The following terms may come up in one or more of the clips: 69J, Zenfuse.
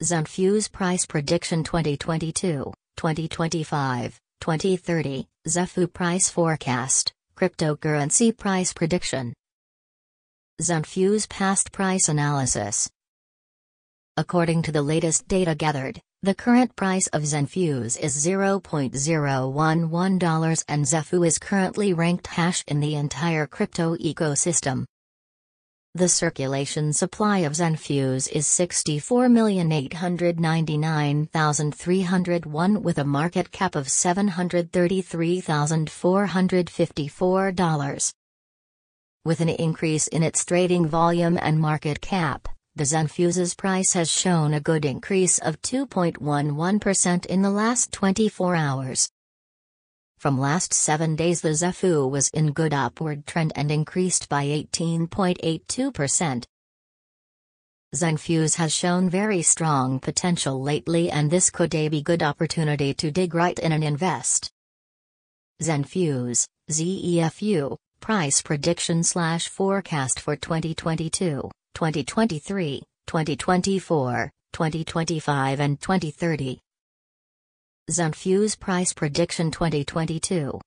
Zenfuse Price Prediction 2022, 2025, 2030, Zefu Price Forecast, Cryptocurrency Price Prediction. Zenfuse Past Price Analysis. According to the latest data gathered, the current price of Zenfuse is $0.011 and Zefu is currently ranked hash in the entire crypto ecosystem. The circulation supply of Zenfuse is 64,899,301 with a market cap of $733,454. With an increase in its trading volume and market cap, the Zenfuse's price has shown a good increase of 2.11% in the last 24 hours. From last 7 days, the Zefu was in good upward trend and increased by 18.82%. Zenfuse has shown very strong potential lately, and this could be good opportunity to dig right in and invest. Zenfuse, ZEFU, price prediction / forecast for 2022. 2023, 2024, 2025 and 2030. Zenfuse Price Prediction 2022.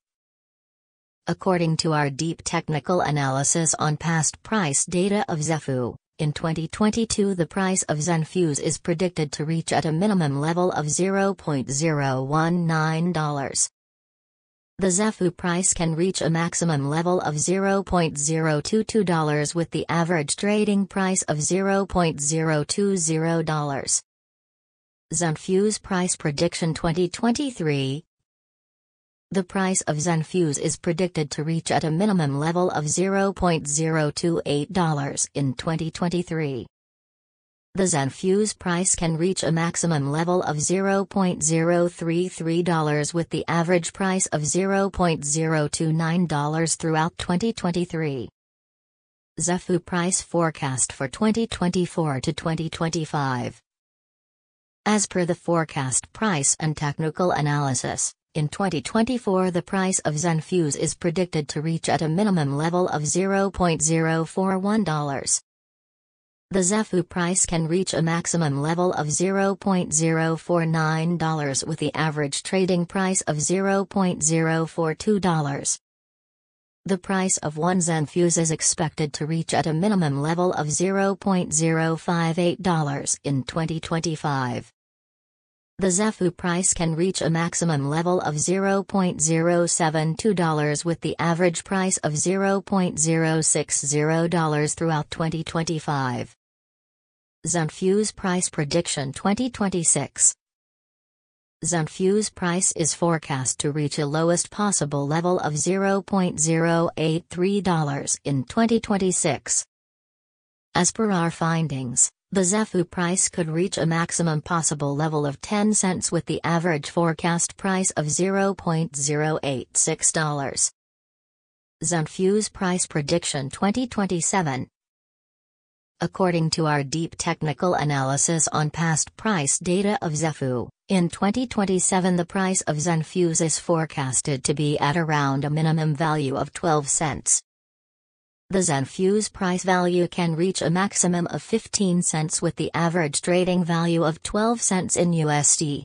According to our deep technical analysis on past price data of Zefu, in 2022 the price of Zenfuse is predicted to reach at a minimum level of $0.019. The Zefu price can reach a maximum level of $0.022 with the average trading price of $0.020. Zenfuse Price Prediction 2023. The price of Zenfuse is predicted to reach at a minimum level of $0.028 in 2023. The Zenfuse price can reach a maximum level of $0.033 with the average price of $0.029 throughout 2023. Zefu Price Forecast for 2024 to 2025. As per the forecast price and technical analysis, in 2024 the price of Zenfuse is predicted to reach at a minimum level of $0.041. The Zefu price can reach a maximum level of $0.049 with the average trading price of $0.042. The price of one Zenfuse is expected to reach at a minimum level of $0.058 in 2025. The Zefu price can reach a maximum level of $0.072 with the average price of $0.060 throughout 2025. Zenfuse Price Prediction 2026. Zenfuse price is forecast to reach a lowest possible level of $0.083 in 2026. As per our findings, the Zefu price could reach a maximum possible level of 10 cents with the average forecast price of $0.086. Zenfuse Price Prediction 2027. According to our deep technical analysis on past price data of Zefu, in 2027 the price of Zenfuse is forecasted to be at around a minimum value of 12 cents. The Zenfuse price value can reach a maximum of 15 cents with the average trading value of 12 cents in USD.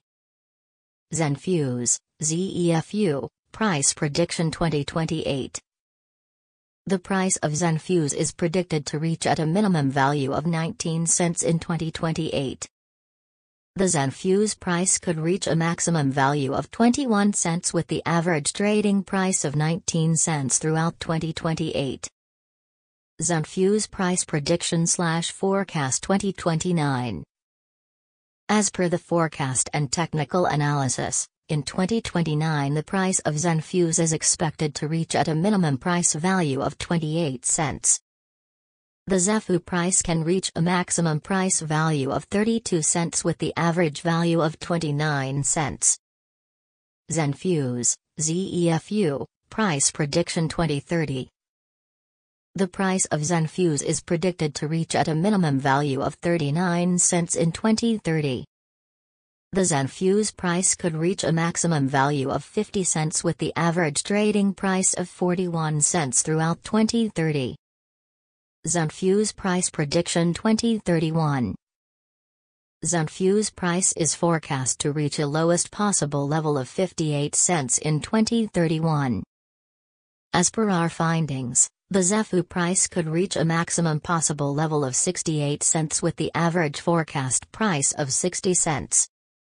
Zenfuse, ZEFU, Price Prediction 2028. The price of Zenfuse is predicted to reach at a minimum value of 19 cents in 2028. The Zenfuse price could reach a maximum value of 21 cents with the average trading price of 19 cents throughout 2028. Zenfuse Price Prediction / Forecast 2029. As per the forecast and technical analysis, in 2029 the price of Zenfuse is expected to reach at a minimum price value of 28 cents. The Zefu price can reach a maximum price value of 32 cents with the average value of 29 cents. Zenfuse, ZEFU, Price Prediction 2030. The price of Zenfuse is predicted to reach at a minimum value of 39 cents in 2030. The Zenfuse price could reach a maximum value of 50 cents with the average trading price of 41 cents throughout 2030. Zenfuse Price Prediction 2031. Zenfuse price is forecast to reach a lowest possible level of 58 cents in 2031. As per our findings, the Zenfuse price could reach a maximum possible level of 68 cents with the average forecast price of 60 cents.